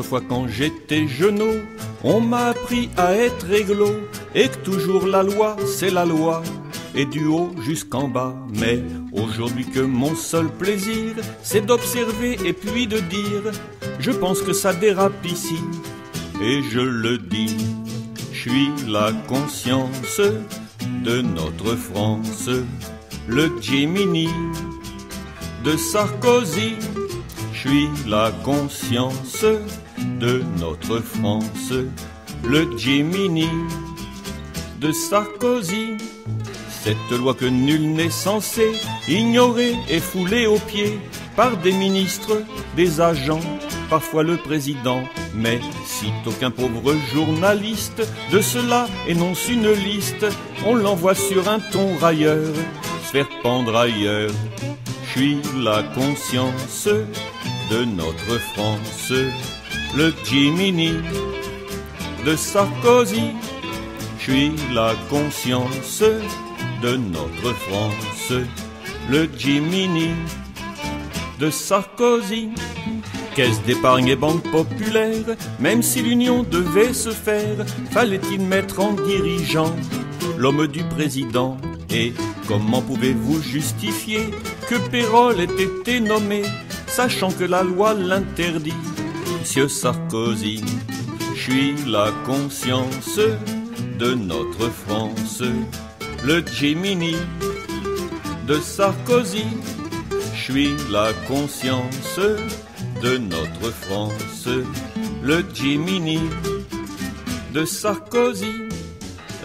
autrefois quand j'étais jeuneau, on m'a appris à être réglo, et que toujours la loi, c'est la loi, et du haut jusqu'en bas. Mais aujourd'hui que mon seul plaisir, c'est d'observer et puis de dire, je pense que ça dérape ici, et je le dis. Je suis la conscience de notre France, le Gemini de Sarkozy. Je suis la conscience de notre France, le Gemini de Sarkozy. Cette loi que nul n'est censé ignorer est foulée aux pieds par des ministres, des agents, parfois le président. Mais sitôt qu'un pauvre journaliste de cela énonce une liste, on l'envoie sur un ton railleur, se faire pendre ailleurs. Je suis la conscience de notre France, le Gemini de Sarkozy. Je suis la conscience de notre France, le Gemini de Sarkozy. Caisse d'épargne et banque populaire, même si l'union devait se faire, fallait-il mettre en dirigeant l'homme du président? Et comment pouvez-vous justifier que Pérol ait été nommé, sachant que la loi l'interdit, monsieur Sarkozy? Je suis la conscience de notre France, le Gemini de Sarkozy. Je suis la conscience de notre France, le Gemini de Sarkozy.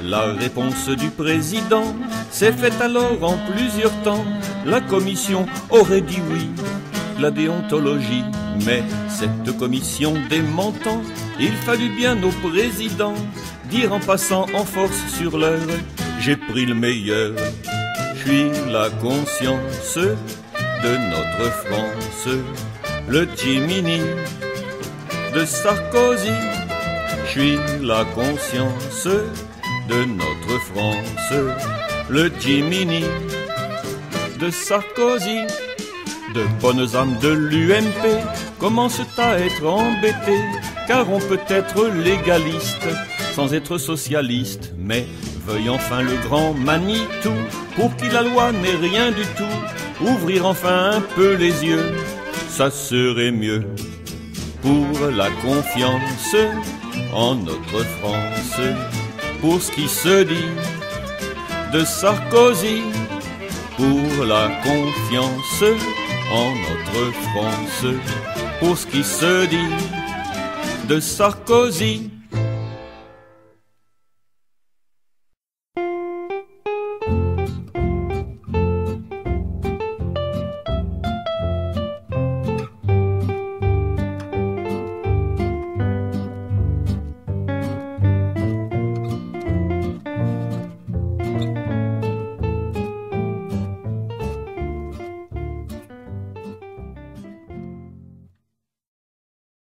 La réponse du président s'est faite alors en plusieurs temps. La commission aurait dit oui, la déontologie. Mais cette commission démentant, il fallut bien au président dire en passant en force sur l'heure, j'ai pris le meilleur. Je suis la conscience de notre France, le Gemini de Sarkozy. Je suis la conscience de notre France, le Gemini de Sarkozy. De bonnes âmes de l'UMP commencent à être embêtées, car on peut être légaliste sans être socialiste. Mais veuille enfin le grand Manitou, pour qui la loi n'est rien du tout, ouvrir enfin un peu les yeux, ça serait mieux. Pour la confiance en notre France, pour ce qui se dit de Sarkozy, pour la confiance en notre France, pour ce qui se dit de Sarkozy.